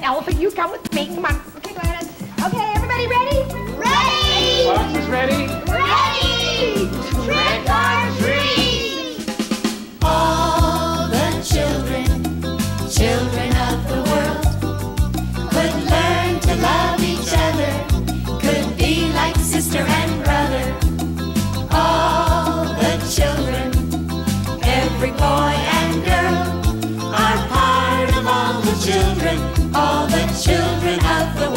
that elephant. You come with me. Come on. Okay, go ahead. Okay, everybody ready? Ready! Fox is ready. Ready! Trick or treat! All the children of the world, could learn to love each other, could be like sister and brother. All the children, every boy and girl, are part of all the children of the world.